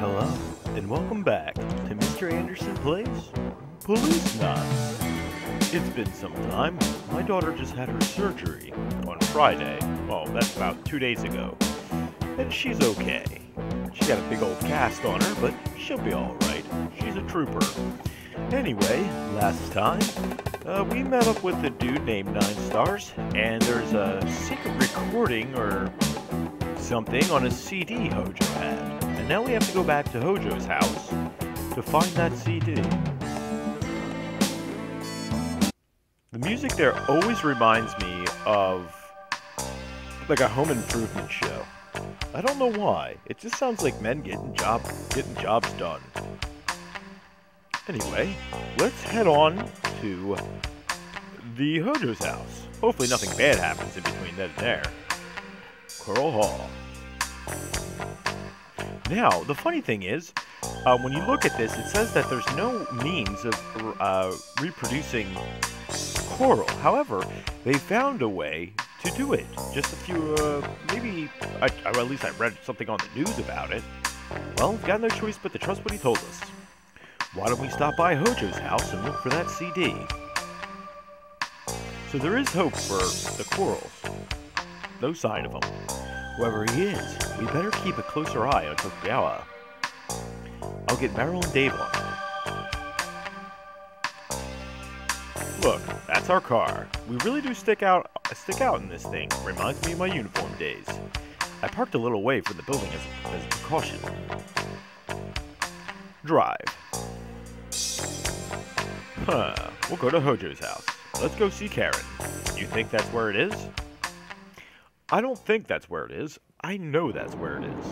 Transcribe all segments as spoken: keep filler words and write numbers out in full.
Hello, and welcome back to Mister Anderson Plays Policenauts. It's been some time. My daughter just had her surgery on Friday. Well, that's about two days ago. And she's okay. She got a big old cast on her, but she'll be alright. She's a trooper. Anyway, last time, uh, we met up with a dude named Nine Stars, and there's a secret recording or something on a C D Hojo had. And now we have to go back to Hojo's house to find that C D. The music there always reminds me of like a home improvement show. I don't know why. It just sounds like men getting job getting jobs done. Anyway, let's head on to the Hojo's house. Hopefully nothing bad happens in between then and there. Coral Hall. Now, the funny thing is, uh, when you look at this, it says that there's no means of uh, reproducing coral. However, they found a way to do it. Just a few, uh, maybe, I, or at least I read something on the news about it. Well, we've got no choice but to trust what he told us. Why don't we stop by Hojo's house and look for that C D? So there is hope for the corals. No sign of him. Whoever he is, we better keep a closer eye on Tokugawa. I'll get Meryl and Dave on it. Look, that's our car. We really do stick out stick out in this thing. Reminds me of my uniform days. I parked a little away from the building as, as a precaution. Drive. Huh, we'll go to Hojo's house. Let's go see Karen. You think that's where it is? I don't think that's where it is. I know that's where it is.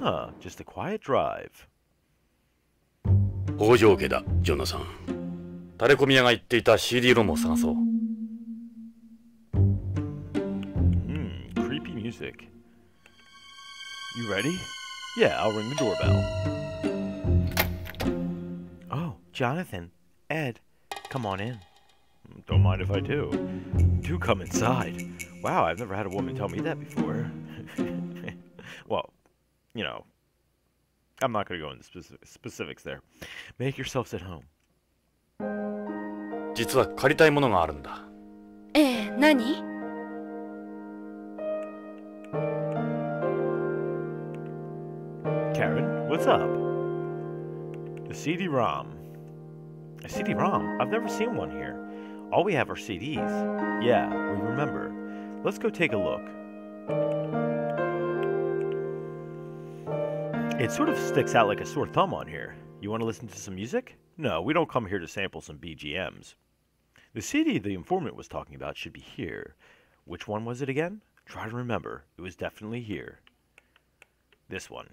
Ah, just a quiet drive. Hojo家だ、ジョナさん。タレコミ屋が言っていた C D ロムを探そう。Hmm, creepy music. You ready? Yeah, I'll ring the doorbell. Jonathan, Ed, come on in. Don't mind if I do. Do come inside. Wow, I've never had a woman tell me that before. Well, you know, I'm not going to go into specific specifics there. Make yourselves at home. 実は借りたいものがあるんだ。ええ、何? Karen, what's up? The C D-ROM. A C D-ROM? I've never seen one here. All we have are C Ds. Yeah, we remember. Let's go take a look. It sort of sticks out like a sore thumb on here. You want to listen to some music? No, we don't come here to sample some B G Ms. The C D the informant was talking about should be here. Which one was it again? Try to remember. It was definitely here. This one.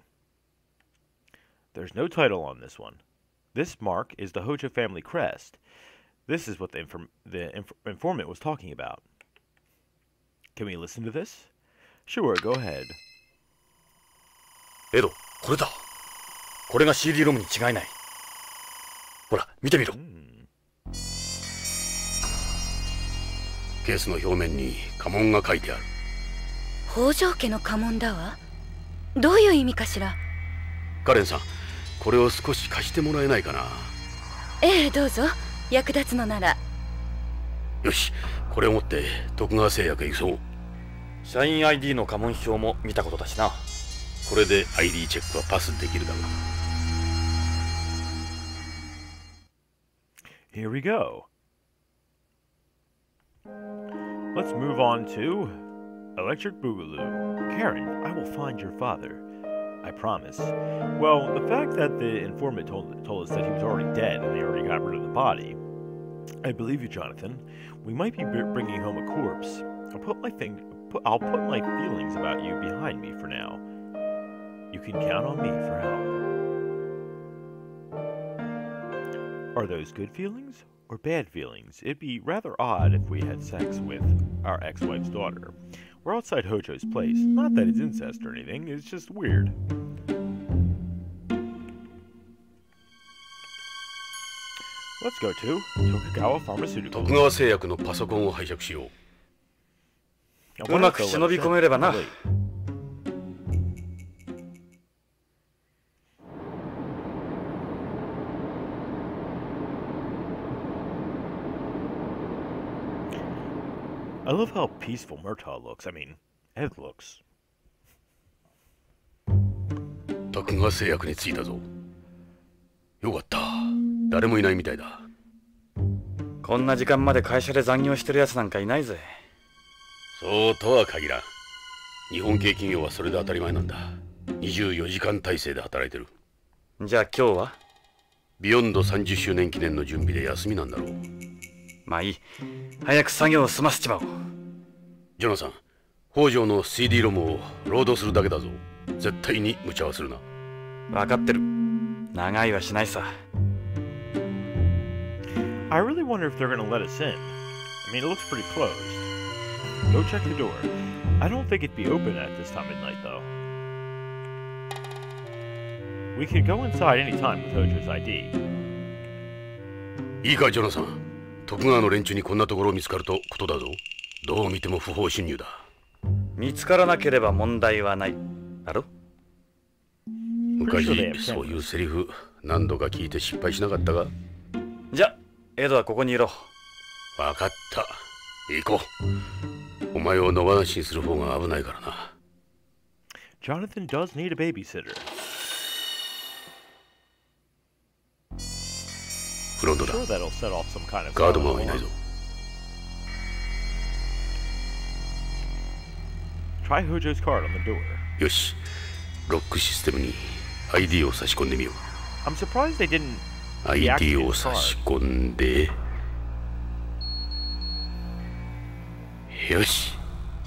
There's no title on this one. This mark is the Hojo family crest. This is what the, inform the inf informant was talking about. Can we listen to this? Sure, go ahead. Edo, this is it. This is C D-ROM. Look, look at it. The case is written on the surface. It's Hojo family's curse. What is the meaning? Karen-san. これを少し貸してもらえないかな。ええ、どうぞ。役立つのなら。よし、これを持って徳川製薬へ行くぞ。社員 アイディー の家紋表も見たことだしな。これで アイディー チェックはパスできるだろう。Here we go. Let's move on to Electric Boogaloo. Karen, I will find your father. I promise. Well, the fact that the informant told, told us that he was already dead and they already got rid of the body, I believe you, Jonathan. We might be bringing home a corpse. I'll put my thing, put, I'll put my feelings about you behind me for now. You can count on me for help. Are those good feelings or bad feelings? It'd be rather odd if we had sex with our ex-wife's daughter. We're outside Hojo's place. Not that it's incest or anything, it's just weird. Let's go to Tokugawa Pharmaceutical. Tokugawa 製薬のパソコンを拝借しよう。うまく忍び込めればな。I love how peaceful Murtaugh looks. I mean, Ed looks. Tokugawa Pharmaceutical に着いたぞ。よかった。誰もいないみたいだ。こんな時間まで会社で残業してるやつなんかいないぜ。そうとは限らん。日本系企業はそれで当たり前なんだ。にじゅうよじかん体制で働いてる。じゃあ今日はビヨンドさんじゅっしゅうねん記念の準備で休みなんだろう。 まあいい。早く作業を済ませちまおう。ジョナさん、北条の シーディー ロムをロードするだけだぞ。絶対に無茶はするな。分かってる。長いはしないさ。I really wonder if they're going to let us in. I mean, it looks pretty closed. Go check the door. I don't think it'd be open at this time at night, though. We could go inside any time with Hojo's I D. いいか、ジョナさん。 徳川の連中にこんなところを見つかるとことだぞ。どう見ても不法侵入だ。見つからなければ問題はない。だろ？昔そういうセリフ何度か聞いて失敗しなかったが。じゃ、エドはここにいろ。わかった。行こう。お前を野放しにする方が危ないからな。Jonathan does need a babysitter. フロントだ。ガードマンはいないぞ。よし、ロックシステムに アイディー を差し込んでみよう。アイディー を差し込んで。よし、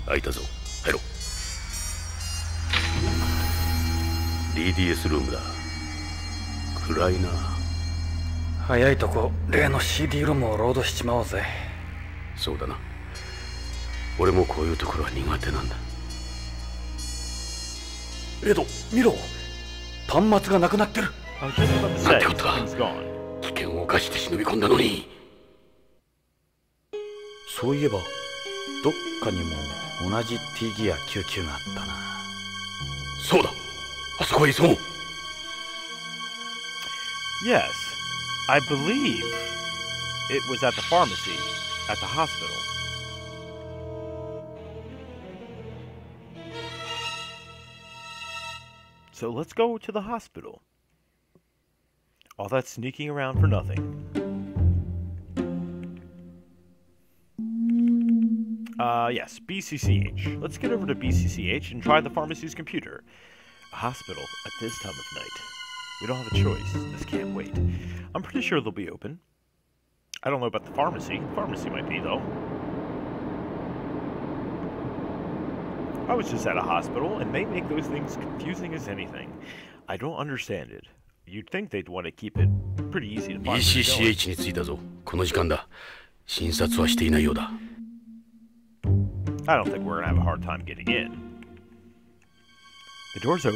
開いたぞ。入ろう。ディーディーエス ルームだ。暗いな。 早いとこ例の シーディー ロムをロードしちまおうぜ。そうだな。俺もこういうところは苦手なんだ。エド、見ろ。端末がなくなってる。なんてことだ。危険を冒して忍び込んだのに。そういえばどっかにも同じ ティーギアきゅうきゅうがあったな。そうだ。あそこへ急ごう。Yes. I believe it was at the pharmacy, at the hospital. So let's go to the hospital. All that sneaking around for nothing. Uh, yes, B C C H. Let's get over to B C C H and try the pharmacy's computer. A hospital at this time of night. We don't have a choice. This can't wait. I'm pretty sure they'll be open. I don't know about the pharmacy. Pharmacy might be, though. I was just at a hospital, and they make those things confusing as anything. I don't understand it. You'd think they'd want to keep it pretty easy to find. B C C H に着いたぞ。この時間だ。診察はしていないようだ。I don't think we're gonna have a hard time getting in. The door's open.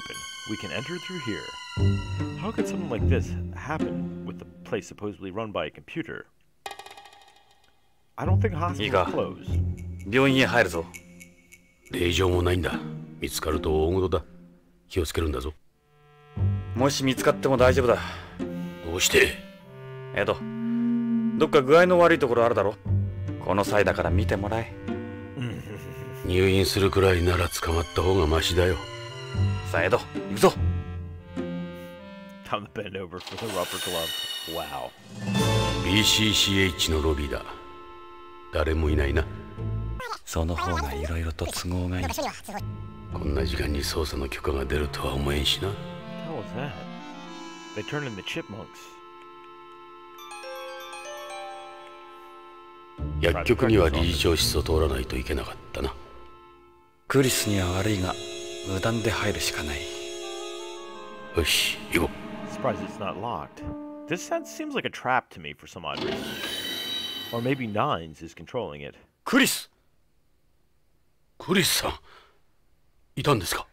We can enter through here. How could something like this happen with the place supposedly run by a computer? I don't think hospitals close. 病院へ入るぞ。令状もないんだ。見つかると大事だ。気をつけるんだぞ。もし見つかっても大丈夫だ。どうして？エド、どっか具合の悪いところあるだろ。この際だから見てもらえ。入院するくらいなら捕まった方がマシだよ。さあエド、行くぞ。 I'm bent over for the rubber glove. Wow. B C C H のロビーだ。誰もいないな。その方がいろいろと都合がいい。こんな時間に捜査の許可が出るとは思えんしな。How was that? They turned into chipmunks. 薬局には理事長室を通らないといけなかったな。クリスには悪いが無断で入るしかない。よし、行こう。 Surprised it's not locked. This seems like a trap to me for some odd reason. Or maybe Nines is controlling it. Chris! Chris-san! You were there? I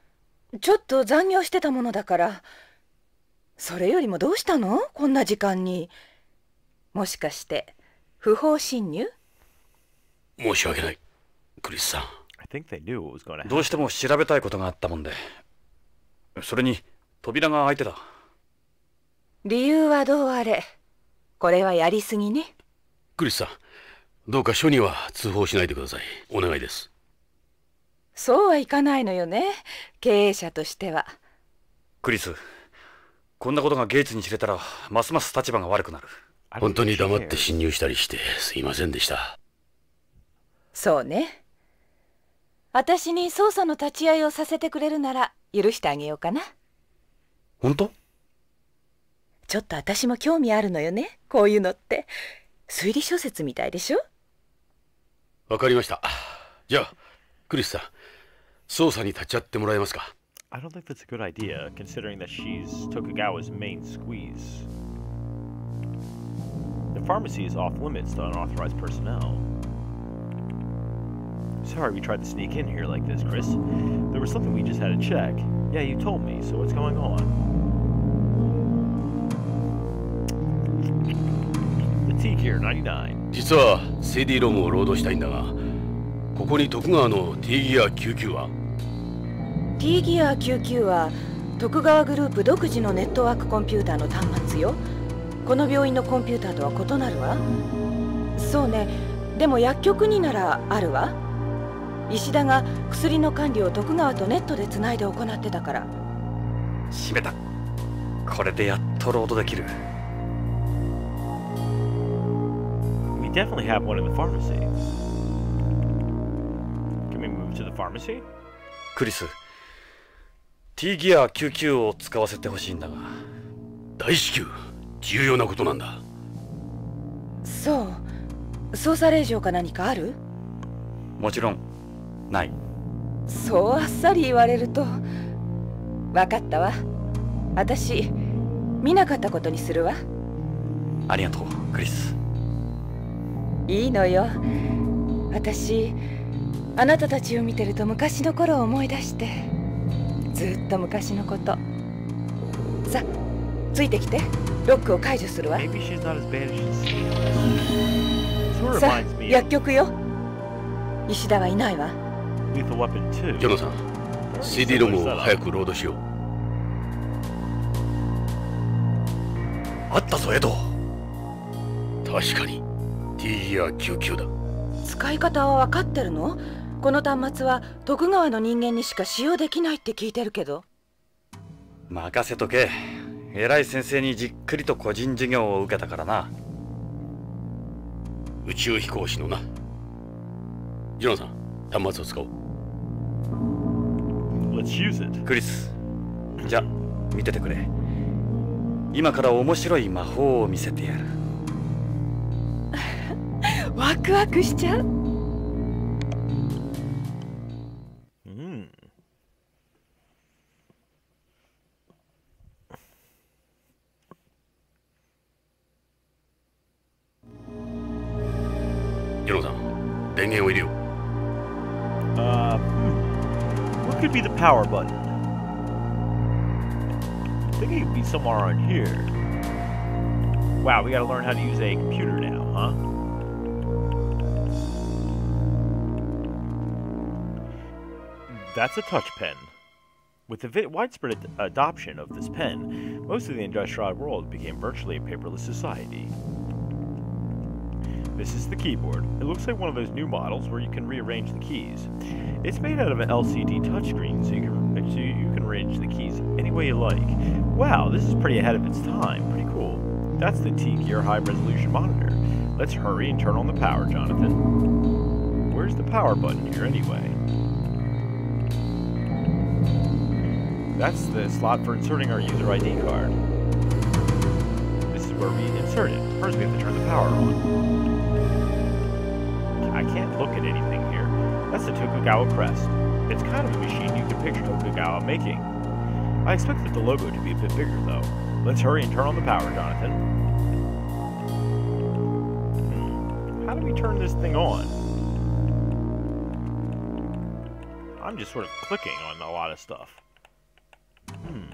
was just working, so... What was that? At this time? Maybe... Illegal entry? Sorry, Chris-san. I think they knew what was going to happen. どうしても調べたいことがあったもんで。それに扉が開いてた。理由はどうあれ、これはやりすぎね。クリスさん、どうか署には通報しないでください。お願いです。そうはいかないのよね、経営者としては。クリス、こんなことがゲイツに知れたらますます立場が悪くなる。本当に黙って侵入したりしてすいませんでした。そうね。私に捜査の立ち会いをさせてくれるなら許してあげようかな。本当？ちょっと私も興味あるのよね、こういうのって。推理小説みたいでしょ。わかりました。じゃあクリスさん、捜査に立ち会ってもらえますか？ I don't think that's a good idea, considering that she's Tokugawa's main squeeze. The pharmacy is off limits to unauthorized personnel. Sorry we tried to sneak in here like this, Chris. There was something we just had to check. Yeah, you told me, so what's going on? The T-Gear ninety-nine. 実はセディロムを労働したいんだが、ここに徳川の T-Gear ninety-nine は T-Gear ninety-nine は徳川グループ独自のネットワークコンピューターの端末よ。この病院のコンピューターとは異なるわ。そうね、でも薬局にならあるわ。石田が薬の管理を徳川とネットでつないで行ってたから。閉めた。これでやっとロードできる。 We definitely have one in the pharmacy. Can we move to the pharmacy? クリス、T-Gear ninety-nine を使わせてほしいんだが。大至急重要なことなんだ。そう、捜査令状か何かある？もちろんない。そうあっさり言われると。分かったわ、私見なかったことにするわ。ありがとうクリス。いいのよ、私あなたたちを見てると昔の頃を思い出して、ずっと昔のこと。さ、ついてきて、ロックを解除するわ。さ、薬局よ。石田はいないわ。ジョナさん、シーディー ロムを早くロードしよう。あったぞエド。確かに T-Gear ninety-nine だ。使い方は分かってるの？この端末は徳川の人間にしか使用できないって聞いてるけど。任せとけ、偉い先生にじっくりと個人授業を受けたからな。宇宙飛行士のな。ジョナさん、端末を使おう。Let's use it. クリス、じゃ見ててくれ。今から面白い魔法を見せてやる。ワクワクしちゃう。Mm. Uh, what could be the power button? I think it could be somewhere on here. Wow, we gotta learn how to use a computer now, huh? That's a touch pen. With the widespread ad adoption of this pen, most of the industrial world became virtually a paperless society. This is the keyboard. It looks like one of those new models where you can rearrange the keys. It's made out of an L C D touchscreen, so you can so you can arrange the keys any way you like. Wow, this is pretty ahead of its time. Pretty cool. That's the T-Gear high-resolution monitor. Let's hurry and turn on the power, Jonathan. Where's the power button here, anyway? That's the slot for inserting our user I D card. This is where we insert it. First, we have to turn the power on. I can't look at anything here. That's the Tokugawa crest. It's kind of a machine you can picture Tokugawa making. I expected the logo to be a bit bigger, though. Let's hurry and turn on the power, Jonathan. How do we turn this thing on? I'm just sort of clicking on a lot of stuff. Hmm.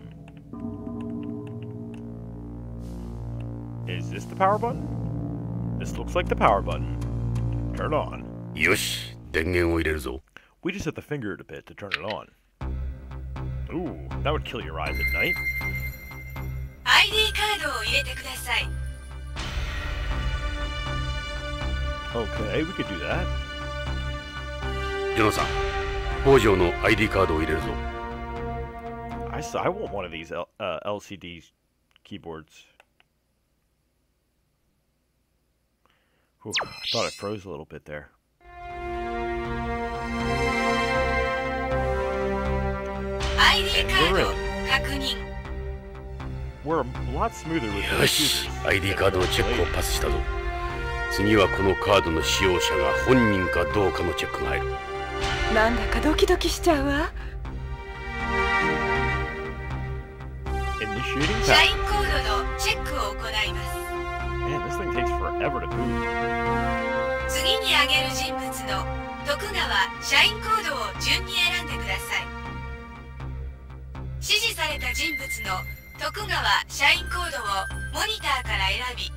Is this the power button? This looks like the power button. Turn on. よし、電源を入れるぞ。We just have to finger it a bit to turn it on. Ooh, that would kill your eyes at night. I D cardを入れてください. Okay, we could do that. Juno-san, Hojo's I D cardを入れるぞ. I saw, I want one of these L, uh, L C D keyboards. Whew, I thought I froze a little bit there. I D card confirmation. We're a lot smoother with the computers. I D card checkをパスしたぞ。次はこのカードの使用者が本人かどうかのチェックが入る。なんだかドキドキしちゃうわ。社員コードのチェックを行います。Man, this thing takes forever to boot. 次に挙げる人物の徳川社員コードを順に選んでください。指示された人物の 徳川社員コードをモニターから選び、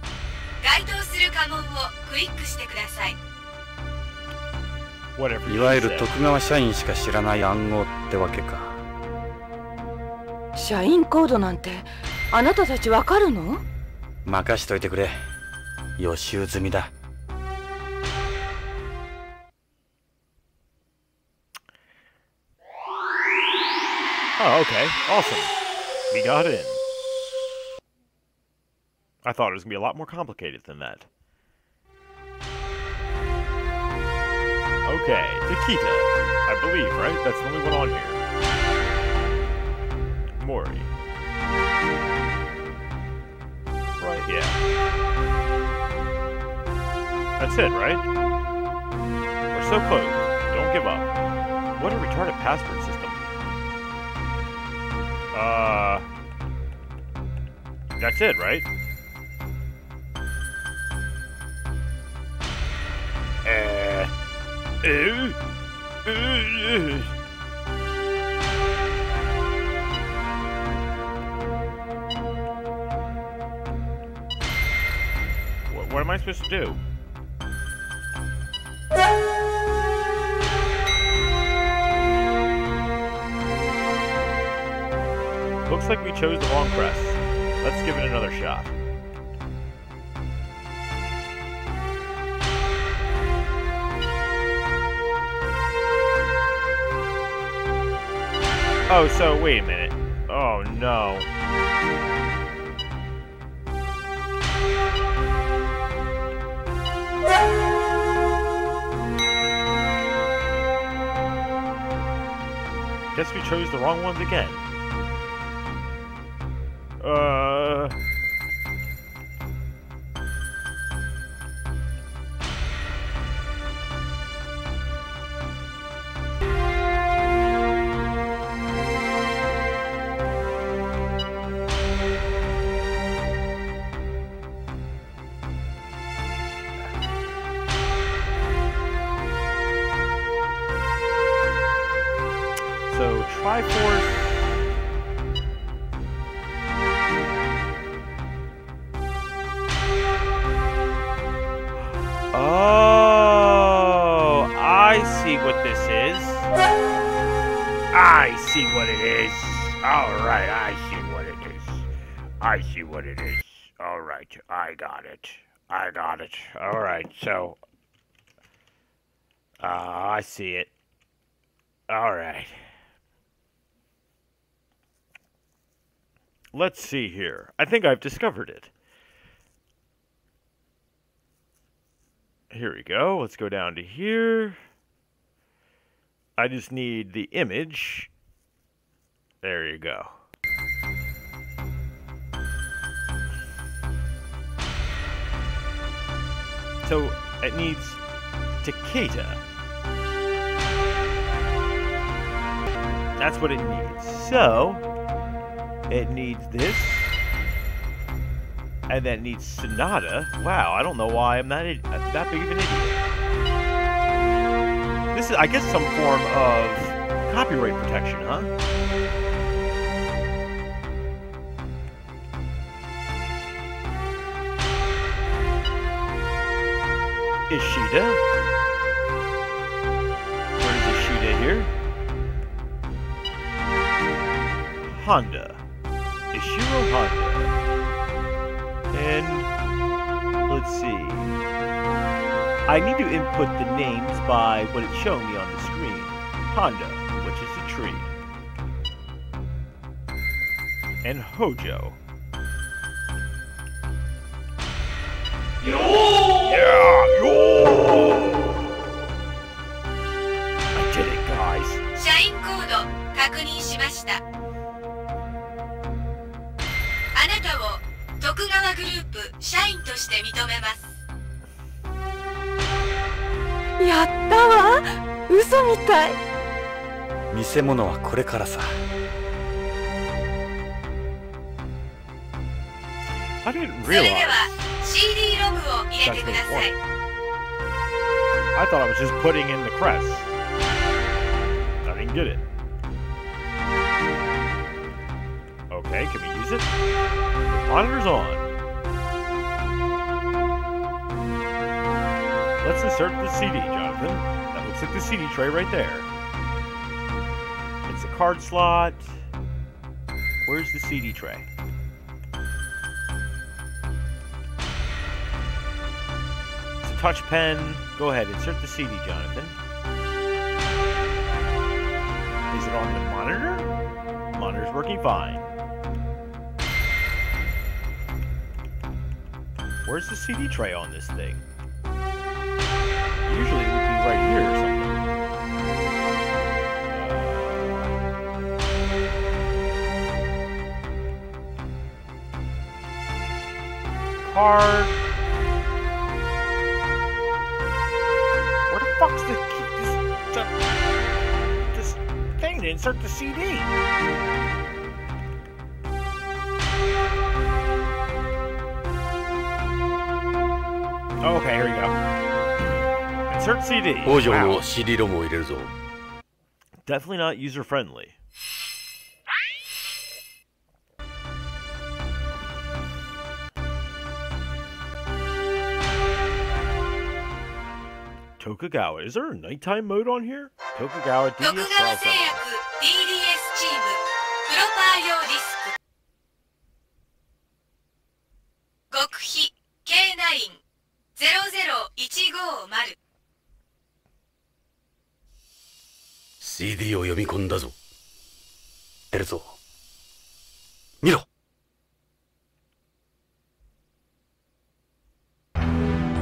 該当する家紋をクリックしてください。いわゆる徳川社員しか知らない暗号ってわけか。社員コードなんてあなたたちわかるの？任しといてくれ。予習済みだ。Oh, okay. Awesome. We got in. I thought it was going to be a lot more complicated than that. Okay, Nikita, I believe, right? That's the only one on here. Mori. Right, yeah. That's it, right? We're so close. Don't give up. What a retarded password system. Uh, that's it, right? Uh, ew, ew, ew. What, what am I supposed to do? Looks like we chose the wrong press. Let's give it another shot. Oh, so wait a minute. Oh no. Guess we chose the wrong ones again. Uh... So, Triforce... what this is. I see what it is. Alright, I see what it is. I see what it is. Alright, I got it. I got it. Alright, so... Uh, I see it. Alright. Let's see here. I think I've discovered it. Here we go. Let's go down to here. I just need the image. There you go. So it needs Takeda. That's what it needs. So it needs this. And then it needs Sonata. Wow, I don't know why I'm that, that big of an idiot. This is, I guess, some form of copyright protection, huh? Ishida? Where is Ishida here? Honda. Ishiro Honda. And let's see. I need to input the names by what it's showing me on the screen. Honda, which is a tree. And Hojo. Yo! Yeah! Yo! I did it, guys. Shine code. 確認しました。あなたを徳川グループ社員として認めます。やったわ。嘘みたい。見せ物はこれからさ。それでは C D ログを入れてください。I thought I was just putting in the crest. I didn't get it. Okay, can we use it? Monitor's on. Let's insert the C D, Jonathan. That looks like the C D tray right there. It's a card slot. Where's the C D tray? It's a touch pen. Go ahead, insert the C D, Jonathan. Is it on the monitor? Monitor's working fine. Where's the C D tray on this thing? Usually it would be right here or something. Card. Where the fuck's the this, this thing to insert the C D? Okay, here we go. Insert C D. Wow. Definitely not user friendly. Tokugawa. Is there a nighttime mode on here? Tokugawa D D S. Tokugawa D D S Team. Proper disc. Gokuhi K nine. zero zero one five zero. C D を読み込んだぞ。出るぞ。見ろ。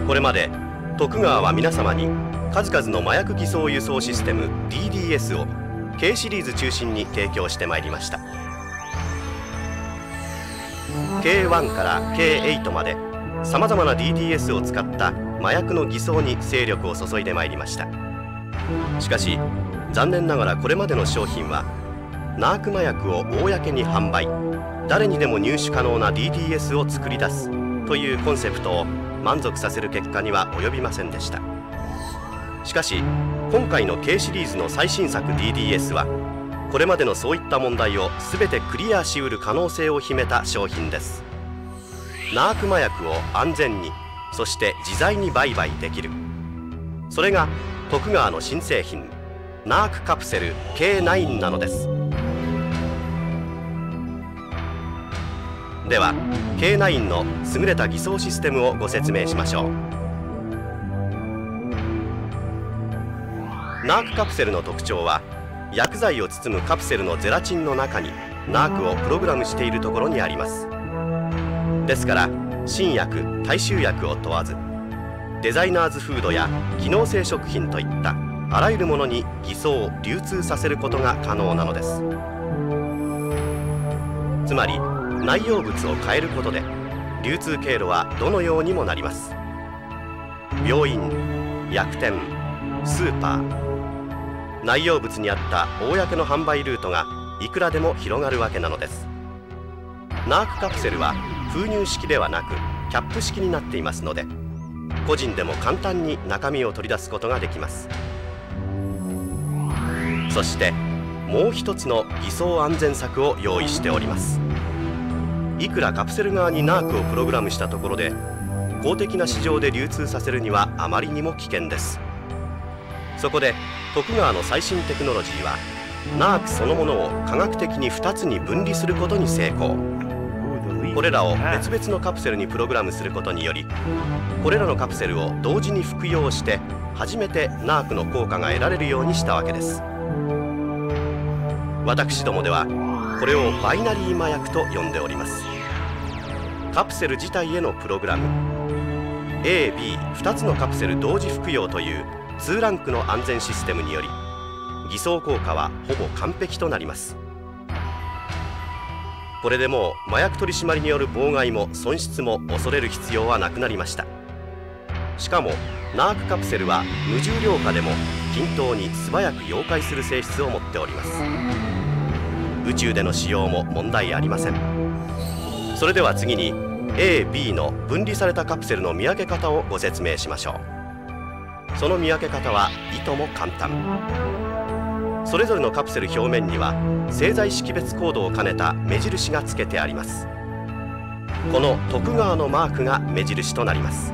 これまで徳川は皆様に数々の麻薬偽装輸送システム D D S を K シリーズ中心に提供してまいりました。K one から K eight まで。 さまざまな D D S を使った麻薬の偽装に精力を注いでまいりました。しかし残念ながらこれまでの商品はナーク麻薬を公に販売、誰にでも入手可能な D D S を作り出すというコンセプトを満足させる結果には及びませんでした。しかし今回の K シリーズの最新作 D D S はこれまでのそういった問題を全てクリアしうる可能性を秘めた商品です。 ナーク麻薬を安全にそして自在に売買できる、それが徳川の新製品ナークカプセル K nine なのです。では K nine の優れた偽装システムをご説明しましょう。ナークカプセルの特徴は薬剤を包むカプセルのゼラチンの中にナークをプログラムしているところにあります。 ですから新薬大衆薬を問わずデザイナーズフードや機能性食品といったあらゆるものに偽装流通させることが可能なのです。つまり内容物を変えることで流通経路はどのようにもなります。病院、薬店、スーパー、内容物にあった公の販売ルートがいくらでも広がるわけなのです。ナークカプセルは 封入式ではなくキャップ式になっていますので、個人でも簡単に中身を取り出すことができます。そしてもう一つの偽装安全策を用意しております。いくらカプセル側にナークをプログラムしたところで公的な市場で流通させるにはあまりにも危険です。そこで徳川の最新テクノロジーはナークそのものを科学的にふたつに分離することに成功。これらを別々のカプセルにプログラムすることにより、これらのカプセルを同時に服用して初めてナークの効果が得られるようにしたわけです。私どもではこれをバイナリー麻薬と呼んでおります。カプセル自体へのプログラム エービーに つのカプセル同時服用というにランクの安全システムにより、偽装効果はほぼ完璧となります。これでもう麻薬取り締まりによる妨害も損失も恐れる必要はなくなりました。しかもナークカプセルは無重量化でも均等に素早く溶解する性質を持っております。宇宙での使用も問題ありません。それでは次に エービー の分離されたカプセルの見分け方をご説明しましょう。その見分け方はいとも簡単。 それぞれのカプセル表面には製剤識別コードを兼ねた目印がつけてあります。この徳川のマークが目印となります。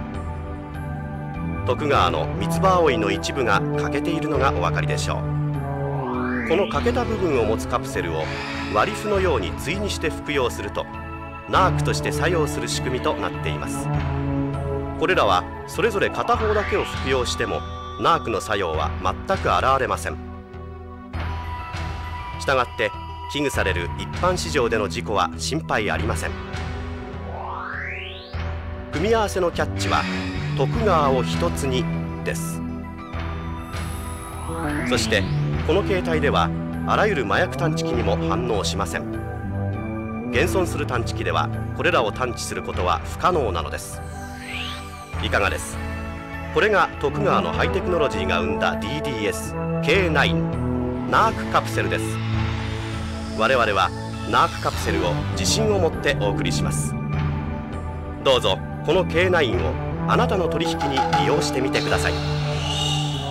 徳川の三つ葉葵の一部が欠けているのがお分かりでしょう。この欠けた部分を持つカプセルを割り符のように対にして服用するとナークとして作用する仕組みとなっています。これらはそれぞれ片方だけを服用してもナークの作用は全く現れません。 したがって危惧される一般市場での事故は心配ありません。組み合わせのキャッチは「徳川を一つに」です。そしてこの形態ではあらゆる麻薬探知機にも反応しません。現存する探知機ではこれらを探知することは不可能なのです。いかがです。これが徳川のハイテクノロジーが生んだ ディーディーエスケーナイン ナークカプセルです。 我々はナークカプセルを自信を持ってお送りします。どうぞこの ケーナイン をあなたの取引に利用してみてください。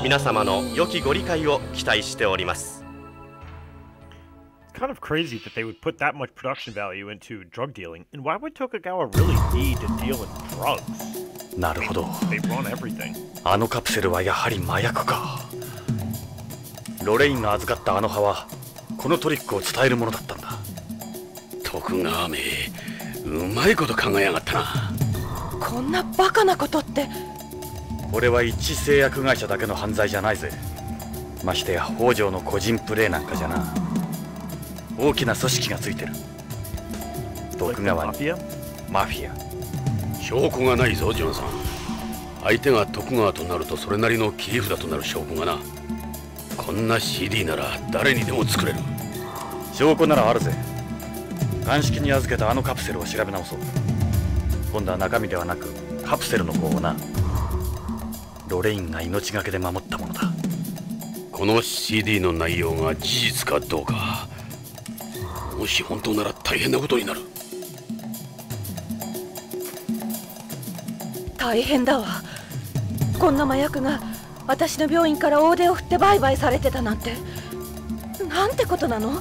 皆様の良きご理解を期待しております。 It's kind of crazy that they would put that much production value into drug dealing, and why would Tokugawa really need to deal in drugs? なるほど。They run everything. あのカプセルはやはり麻薬か。ロレインが預かったあの葉は このトリックを伝えるものだったんだ。徳川め、うまいこと考えやがったな。こんなバカなことって。これは一製薬会社だけの犯罪じゃないぜ。ましてや北条の個人プレーなんかじゃな。大きな組織がついてる。徳川にマフィア？マフィア。証拠がないぞジョンさん。相手が徳川となるとそれなりの切り札となる証拠がな。 こんな シーディー なら誰にでも作れる。証拠ならあるぜ。鑑識に預けたあのカプセルを調べ直そう。今度は中身ではなくカプセルの方をな。ロレインが命がけで守ったものだ。この シーディー の内容が事実かどうか、もし本当なら大変なことになる。大変だわ。こんな麻薬が 私の病院から大手を振って売買されてたなんて、なんてことなの。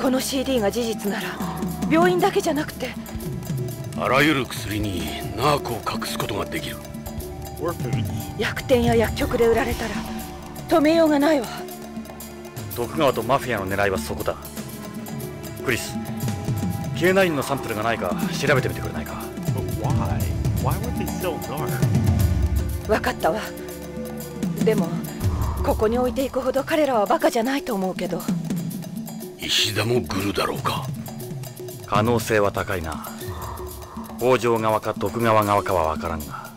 この シーディー が事実なら病院だけじゃなくてあらゆる薬にナークを隠すことができる。薬店や薬局で売られたら止めようがないわ。徳川とマフィアの狙いはそこだ。クリス、 ケーナイン のサンプルがないか調べてみてくれないか。分かったわ。 でもここに置いていくほど彼らはバカじゃないと思うけど。石田もグルだろうか。可能性は高いな。北条側か徳川側かは分からんが、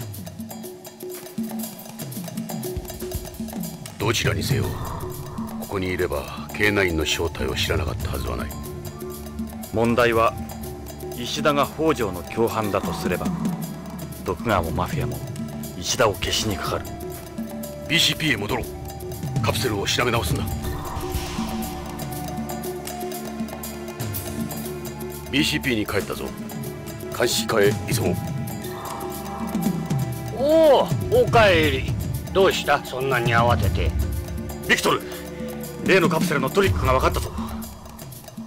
どちらにせよここにいれば ケーナイン の正体を知らなかったはずはない。問題は石田が北条の共犯だとすれば徳川もマフィアも石田を消しにかかる。 ビーシーピー へ戻ろう。カプセルを調べ直すんだ。 ビーシーピー に帰ったぞ。監視課へ急ごう。おお、おかえり。どうしたそんなに慌てて。ビクトル、例のカプセルのトリックが分かったぞ。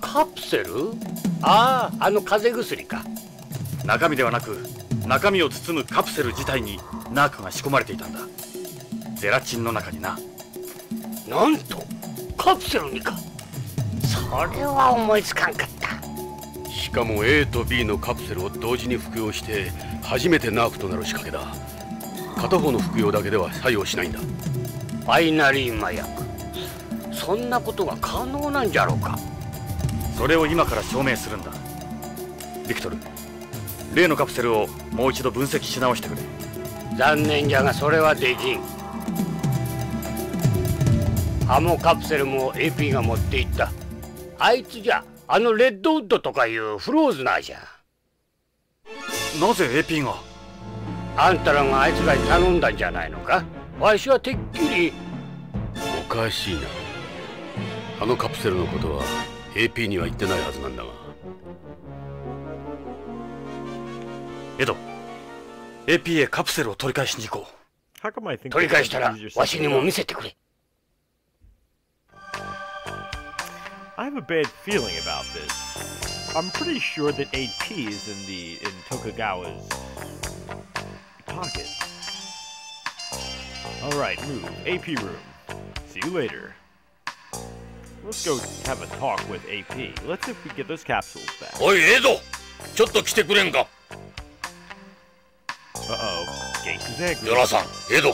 カプセル？ああ、あの風邪薬か。中身ではなく中身を包むカプセル自体にナークが仕込まれていたんだ。 ゼラチンの中にな。なんとカプセルにか。それは思いつかんかった。しかも A と B のカプセルを同時に服用して初めてナークとなる仕掛けだ。片方の服用だけでは作用しないんだ。バイナリー麻薬、そんなことが可能なんじゃろうか。それを今から証明するんだ。ビクトル、例のカプセルをもう一度分析し直してくれ。残念じゃがそれはできん。あのカプセルも エーピー が持っていった。あいつじゃあのレッドウッドとかいうフローズナーじゃ。なぜ エーピー が？あんたらがあいつらに頼んだんじゃないのか。わしはてっきり。おかしいな。あのカプセルのことは エーピー には言ってないはずなんだが。エド、 エーピー へカプセルを取り返しに行こう。取り返したらわしにも見せてくれ。I have a bad feeling about this. I'm pretty sure that AT is in the in Tokugawa's pocket. All right, move. A P room. See you later. Let's go have a talk with A P. Let's see if we get those capsules back. Hey, Edo, just come here, can you? Uh oh. Genki-san. Yura-san, Edo.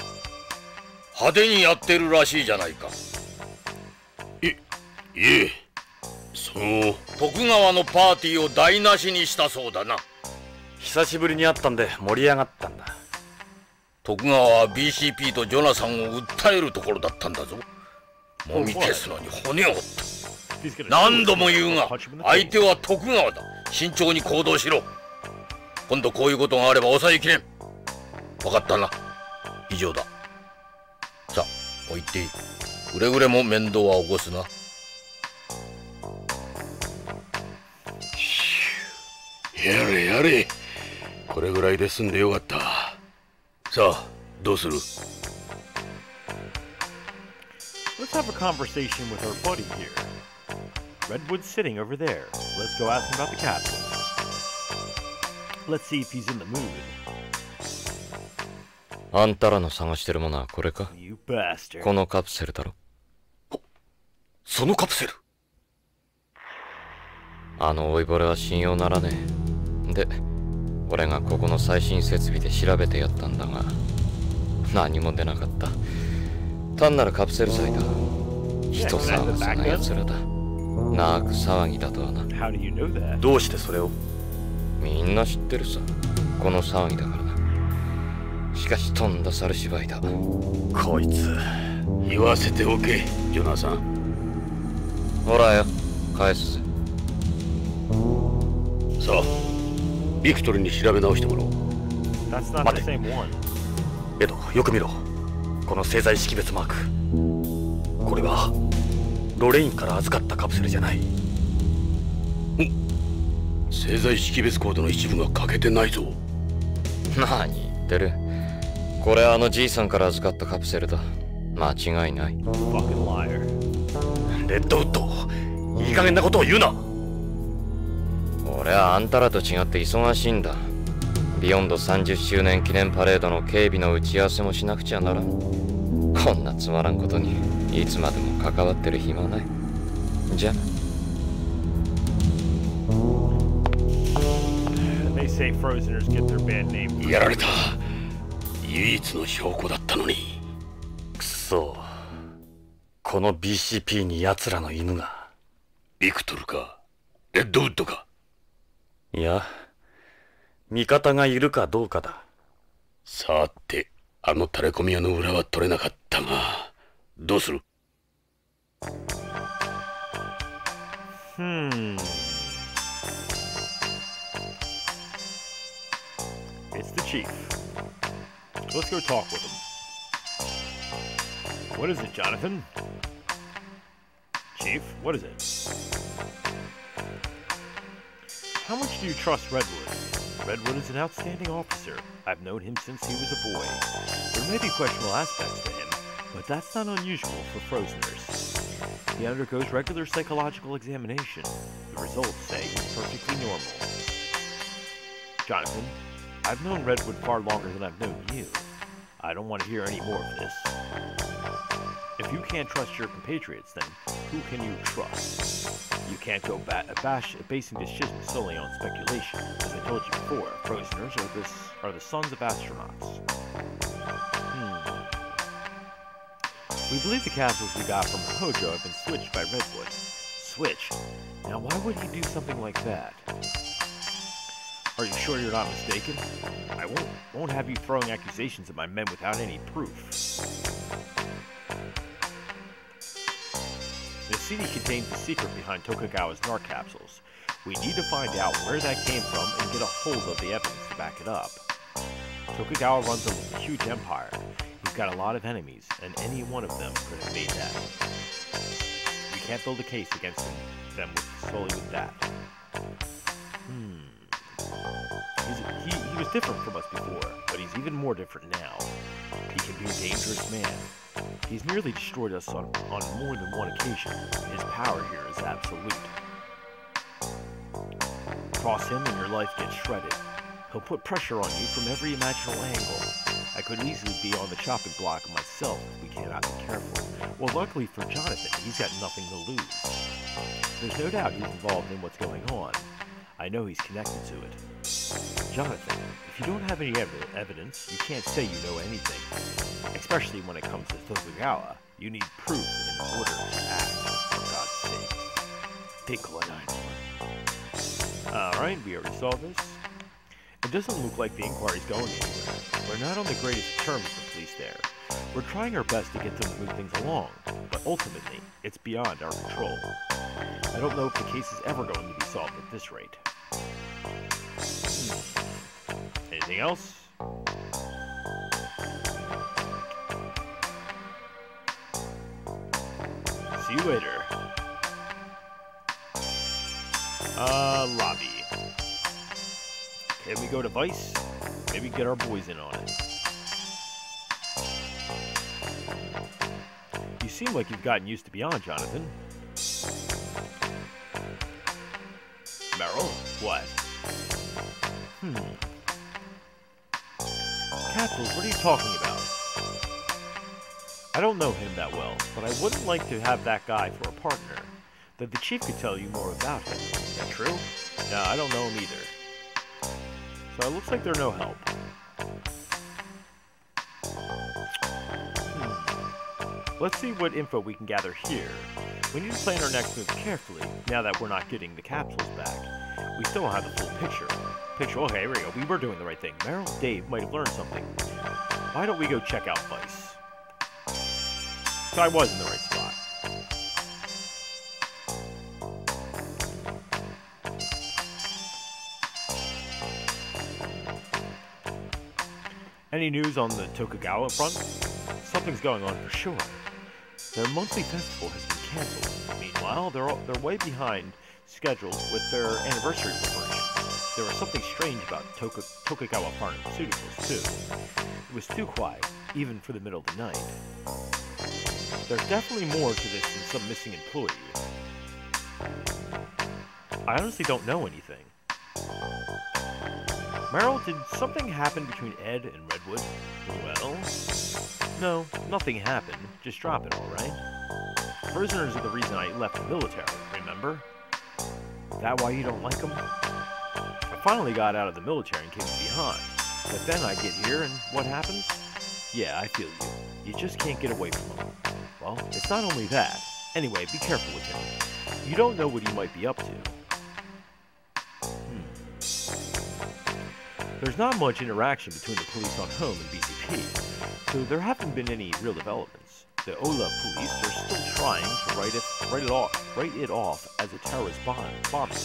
You're doing something flashy, right? Eh, eh. その徳川のパーティーを台無しにしたそうだな。久しぶりに会ったんで盛り上がったんだ。徳川は B C P とジョナサンを訴えるところだったんだぞ。もみ消すのに骨を折った。何度も言うが相手は徳川だ。慎重に行動しろ。今度こういうことがあれば抑えきれん。分かったな。以上だ。さあもう行っていい。くれぐれも面倒は起こすな。 やれやれ、これぐらいで済んでよかった。さあどうする？ Let's have a conversation with our buddy here. Redwood's sitting over there. Let's go ask him about the capsule. Let's see if he's in the mood. あんたらの探してるものはこれか？このカプセルだろ。そのカプセル？あの老いぼれは信用ならねえ。 で、俺がここの最新設備で調べてやったんだが何も出なかった。単なるカプセル剤だ。人騒がせなやつらだ。ナーク騒ぎだとはな。どうしてそれを？みんな知ってるさ、この騒ぎだからだ。しかしとんだ猿芝居だ。こいつ言わせておけジョナサン。ほらよ、返すぜ。さあ ビクトルに調べ直してもらおう。待て。エド、よく見ろ。この製剤識別マーク。これはロレインから預かったカプセルじゃない。製剤識別コードの一部が欠けてないぞ。何言ってる。これはあのじいさんから預かったカプセルだ。間違いない。レッドウッド、いい加減なことを言うな。 俺はあんたらと違って忙しいんだ。ビヨンドさんじゅっしゅうねん記念パレードの警備の打ち合わせもしなくちゃならん。こんなつまらんことにいつまでも関わってる暇はない。じゃあ。やられた。唯一の証拠だったのに。くそ。この B C P に奴らの犬が。ビクトルか、レッドウッドか。 いや、味方がいるかどうかだ。さて、あのタレコミ屋の裏は取れなかったが、どうする？うん。It's the chief. Let's go talk with him. What is it, Jonathan? Chief, what is it? How much do you trust Redwood? Redwood is an outstanding officer. I've known him since he was a boy. There may be questionable aspects to him, but that's not unusual for Frozeners. He undergoes regular psychological examination. The results say he's perfectly normal. Jonathan, I've known Redwood far longer than I've known you. I don't want to hear any more of this. If If you can't trust your compatriots, then who can you trust? You can't go ba bash basing this decision solely on speculation. As I told you before, prisoners are, this, are the sons of astronauts. Hmm. We believe the capsules we got from Hojo have been switched by Redwood. Switch? Now why would he do something like that? Are you sure you're not mistaken? I won't, won't have you throwing accusations at my men without any proof. The C D contains the secret behind Tokugawa's Nark capsules. We need to find out where that came from and get a hold of the evidence to back it up. Tokugawa runs a huge empire. He's got a lot of enemies, and any one of them could have made that. We can't build a case against them with, solely with that. Hmm. He, he was different from us before, but he's even more different now. He can be a dangerous man. He's nearly destroyed us on, on more than one occasion. His power here is absolute. Cross him and your life gets shredded. He'll put pressure on you from every imaginable angle. I could easily be on the chopping block myself if we cannot be careful. Well, luckily for Jonathan, he's got nothing to lose. There's no doubt he's involved in what's going on. I know he's connected to it. Jonathan, if you don't have any ev evidence, you can't say you know anything. Especially when it comes to Tokugawa, you need proof in order to act, for God's sake. Piccolo nine one. Alright, we already saw this. It doesn't look like the inquiry's going anywhere. We're not on the greatest terms with the police there. We're trying our best to get them to move things along, but ultimately, it's beyond our control. I don't know if the case is ever going to be solved at this rate. Anything else? See you later. Uh, lobby. Can we go to Vice? Maybe get our boys in on it. You seem like you've gotten used to Beyond, Jonathan. Meryl? What? Hmm. Capsules, what are you talking about? I don't know him that well, but I wouldn't like to have that guy for a partner. That the chief could tell you more about him. Is that true? No, I don't know him either. So it looks like they're no help. Hmm. Let's see what info we can gather here. We need to plan our next move carefully, now that we're not getting the capsules back. We still don't have the full picture. Picture, okay, here we go. We were doing the right thing. Meryl and Dave might have learned something. Why don't we go check out Vice? So I was in the right spot. Any news on the Tokugawa front? Something's going on for sure. Their monthly festival has been cancelled. Meanwhile, they're, all, they're way behind schedule with their anniversary preparations. There was something strange about Toku, Tokugawa Pharmaceuticals, too. It was too quiet, even for the middle of the night. There's definitely more to this than some missing employee. I honestly don't know anything. Meryl, did something happen between Ed and Redwood? Well... No, nothing happened. Just drop it, alright? Prisoners are the reason I left the military, remember? Is that why you don't like them? I finally got out of the military and came to Behind. But then I get here and what happens? Yeah, I feel you. You just can't get away from them. Well, it's not only that. Anyway, be careful with him. You don't know what he might be up to. Hmm. There's not much interaction between the police on home and B C P. So there haven't been any real developments. The Ola police are still trying to write it, write it off, write it off as a terrorist bomb. bombing.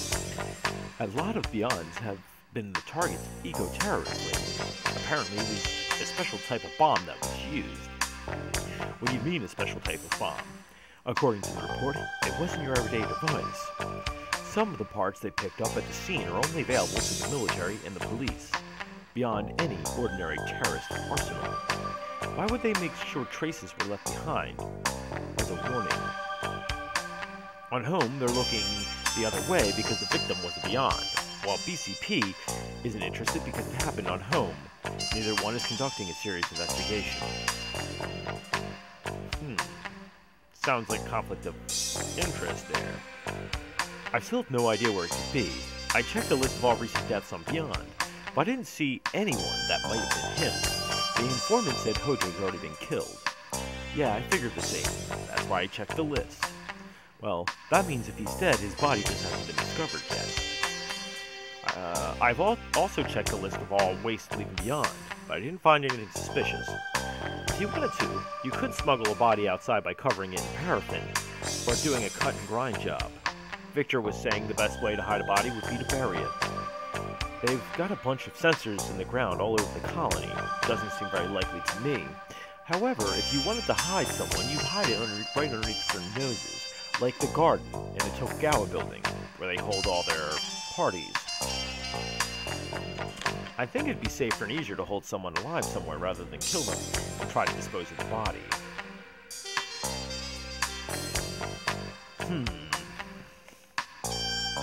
A lot of Beyonds have been the targets of eco-terrorism lately. Apparently, it was a special type of bomb that was used. What do you mean, a special type of bomb? According to the report, it wasn't your everyday device. Some of the parts they picked up at the scene are only available to the military and the police, beyond any ordinary terrorist arsenal. Why would they make sure traces were left behind as a warning? On home, they're looking the other way because the victim was Beyond, while B C P isn't interested because it happened on home. Neither one is conducting a serious investigation. Hmm. Sounds like conflict of interest there. I still have no idea where it could be. I checked the list of all recent deaths on Beyond, but I didn't see anyone that might have been him. The informant said Hojo's already been killed. Yeah, I figured the same. That's why I checked the list. Well, that means if he's dead, his body just hasn't been discovered yet. Uh, I've al also checked the list of all waste leaving Beyond, but I didn't find anything suspicious. If you wanted to, you could smuggle a body outside by covering it in paraffin, or doing a cut and grind job. Victor was saying the best way to hide a body would be to bury it. They've got a bunch of sensors in the ground all over the colony. Doesn't seem very likely to me. However, if you wanted to hide someone, you hide it under right underneath their noses, like the garden in the Tokugawa building, where they hold all their parties. I think it'd be safer and easier to hold someone alive somewhere rather than kill them and try to dispose of the body. Hmm.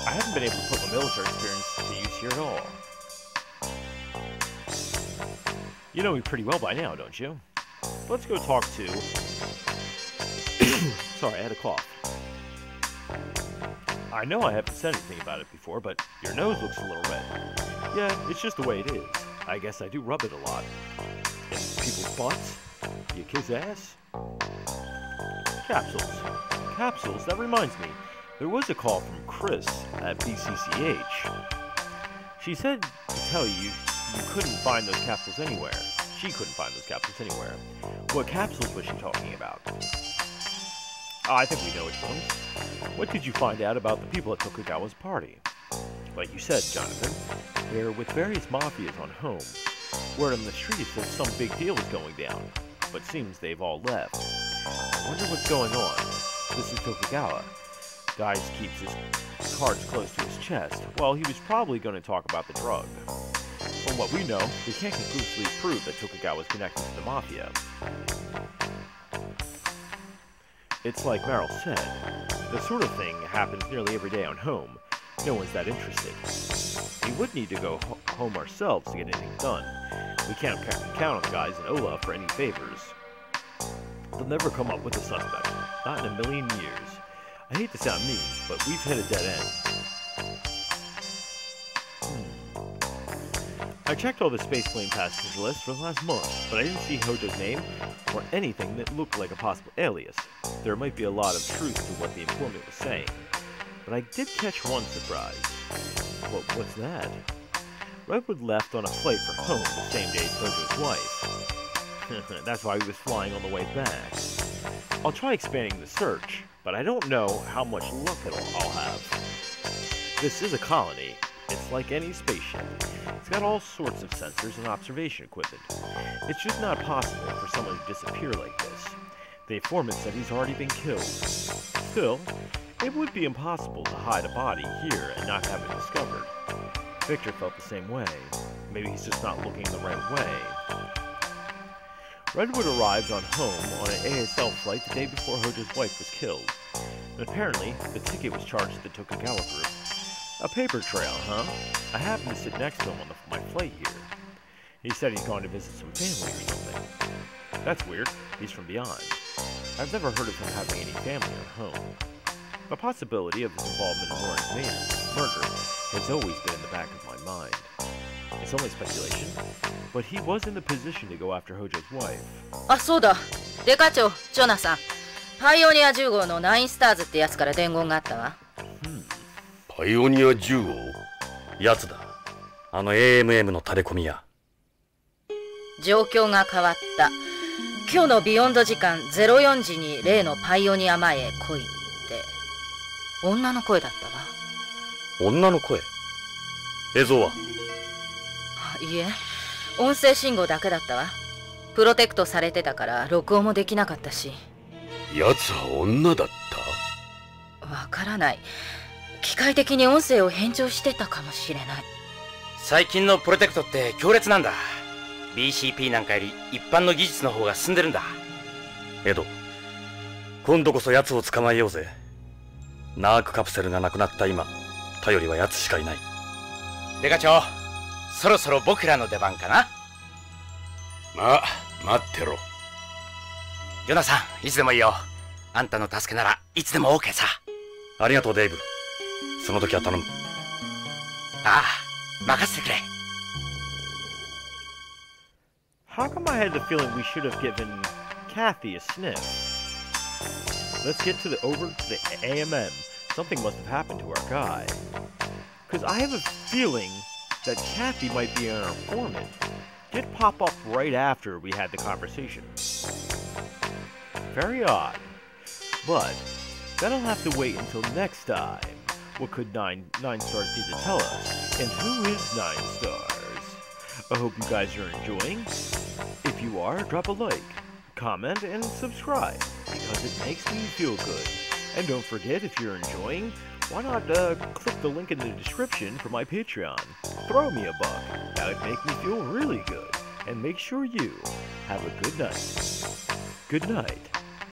I haven't been able to put my military experience to use here at all. You know me pretty well by now, don't you? Let's go talk to... Sorry, I had a cough. I know I haven't said anything about it before, but your nose looks a little red. Yeah, it's just the way it is. I guess I do rub it a lot. In people's butts? You kiss ass? Capsules. Capsules, that reminds me. There was a call from Chris at B C C H. She said to tell you you couldn't find those capsules anywhere. She couldn't find those capsules anywhere. What capsules was she talking about? Oh, I think we know which ones. What did you find out about the people at Tokugawa's party? Like you said, Jonathan, they're with various mafias on home. Word on the street is that some big deal is going down, but seems they've all left. I wonder what's going on. This is Tokugawa. Guys keeps his cards close to his chest. Well, he was probably going to talk about the drug. From what we know, we can't conclusively prove that Tokugawa is connected to the mafia. It's like Meryl said, this sort of thing happens nearly every day on home. No one's that interested. We would need to go ho home ourselves to get anything done. We can't count on guys in Ola for any favors. They'll never come up with a suspect. Not in a million years. I hate to sound mean, but we've hit a dead end. Hmm. I checked all the space plane passengers list for the last month, but I didn't see Hojo's name or anything that looked like a possible alias. There might be a lot of truth to what the informant was saying, but I did catch one surprise. What, what's that? Redwood left on a flight for home the same day as Hojo's wife. That's why he was flying on the way back. I'll try expanding the search, but I don't know how much luck it'll, I'll have. This is a colony. It's like any spaceship. It's got all sorts of sensors and observation equipment. It's just not possible for someone to disappear like this. The informant said he's already been killed. Still, it would be impossible to hide a body here and not have it discovered. Victor felt the same way. Maybe he's just not looking the right way. Redwood arrived on home on an A S L flight the day before Hojo's wife was killed. And apparently, the ticket was charged to the Tokugawa group. A paper trail, huh? I happened to sit next to him on the, my flight here. He said he'd gone to visit some family or something. That's weird. He's from Beyond. I've never heard of him having any family on home. The possibility of his involvement in Warren's murder has always been in the back of my mind. It's only speculation, but he was in the position to go after Hojo's wife. Ah, so da. Dekacho, Jonah-san. Pioneer ten号のNine Starsってやつから伝言があったわ。Pioneer ten号やつだ。あのA M Mの垂れ込み屋。状況が変わった。今日のビヨンド時間zero four時に例のパイオニア前へ来いって。女の声だったわ。女の声。映像は？いえ、音声信号だけだったわ。プロテクトされてたから録音もできなかったし。奴は女だった？わからない。機械的に音声を変調してたかもしれない。最近のプロテクトって強烈なんだ。 B C P なんかより一般の技術の方が進んでるんだ。エド、今度こそ奴を捕まえようぜ。ナークカプセルがなくなった今、頼りは奴しかいない。デカ長、そろそろ僕らの出番かな。まあ、待ってろ。ジョナさん、いつでもいいよ。あんたの助けならいつでも OK さ。ありがとうデイブ。その時は頼む。ああ、任せてくれ。 How come I had the feeling we should have given Kathy a sniff? Let's get to the over to the A M M. Something must have happened to our guy. Because I have a feeling that Kathy might be our informant. Did pop up right after we had the conversation. Very odd. But that'll have to wait until next time. What could Nine, Nine Stars need to tell us? And who is Nine Stars? I hope you guys are enjoying. If you are, drop a like, comment, and subscribe, because it makes me feel good. And don't forget, if you're enjoying, why not uh, click the link in the description for my Patreon. Throw me a buck. That would make me feel really good. And make sure you have a good night. Good night.